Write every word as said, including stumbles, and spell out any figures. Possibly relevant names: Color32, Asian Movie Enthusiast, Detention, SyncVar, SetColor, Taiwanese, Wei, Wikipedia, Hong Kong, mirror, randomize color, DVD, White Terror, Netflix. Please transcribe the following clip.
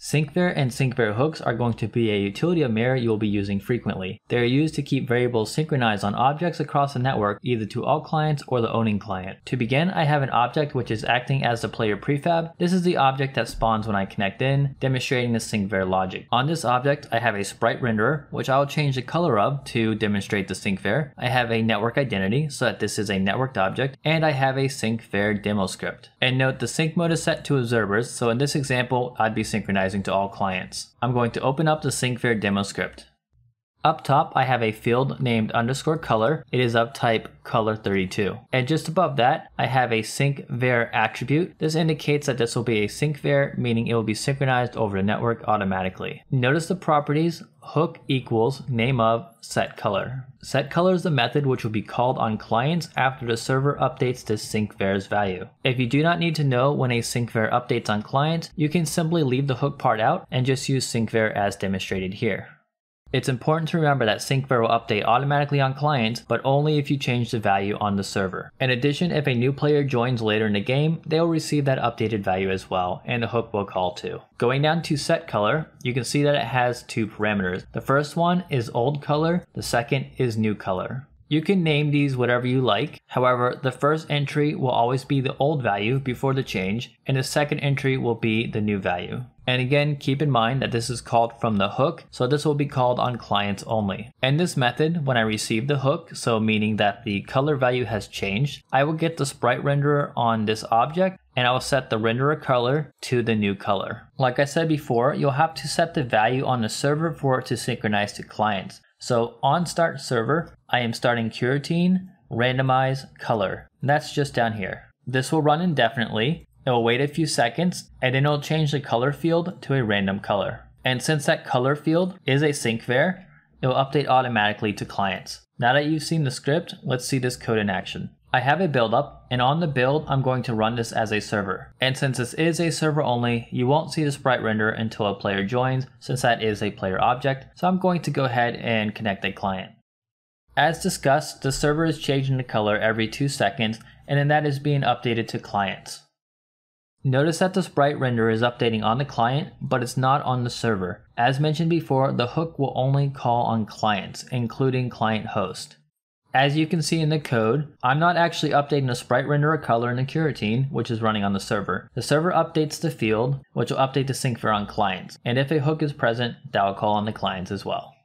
SyncVar and SyncVarhooks are going to be a utility of Mirror you will be using frequently. They are used to keep variables synchronized on objects across the network, either to all clients or the owning client. To begin, I have an object which is acting as the player prefab. This is the object that spawns when I connect in, demonstrating the SyncVar logic. On this object, I have a sprite renderer, which I will change the color of to demonstrate the SyncVar. I have a network identity, so that this is a networked object, and I have a SyncVar demo script. And note the sync mode is set to observers, so in this example, I'd be synchronized to all clients. I'm going to open up the SyncVar demo script. Up top, I have a field named underscore color. It is of type color thirty-two. And just above that, I have a SyncVar attribute. This indicates that this will be a SyncVar, meaning it will be synchronized over the network automatically. Notice the properties hook equals name of setColor. SetColor is the method which will be called on clients after the server updates this SyncVar's value. If you do not need to know when a SyncVar updates on clients, you can simply leave the hook part out and just use SyncVar as demonstrated here. It's important to remember that SyncVar will update automatically on clients, but only if you change the value on the server. In addition, if a new player joins later in the game, they will receive that updated value as well, and the hook will call to. Going down to setColor, you can see that it has two parameters. The first one is old color, the second is new color. You can name these whatever you like. However, the first entry will always be the old value before the change, and the second entry will be the new value. And again, keep in mind that this is called from the hook, so this will be called on clients only. In this method, when I receive the hook, so meaning that the color value has changed, I will get the sprite renderer on this object, and I will set the renderer color to the new color. Like I said before, you'll have to set the value on the server for it to synchronize to clients. So on start server, I am starting coroutine randomize color. That's just down here. This will run indefinitely. It will wait a few seconds, and then it will change the color field to a random color. And since that color field is a SyncVar, it will update automatically to clients. Now that you've seen the script, let's see this code in action. I have a build up, and on the build, I'm going to run this as a server. And since this is a server only, you won't see the sprite render until a player joins, since that is a player object. So I'm going to go ahead and connect a client. As discussed, the server is changing the color every two seconds, and then that is being updated to clients. Notice that the sprite render is updating on the client, but it's not on the server. As mentioned before, the hook will only call on clients, including client host. As you can see in the code, I'm not actually updating the sprite renderer color in the coroutine, which is running on the server. The server updates the field, which will update the SyncVar on clients, and if a hook is present, that will call on the clients as well.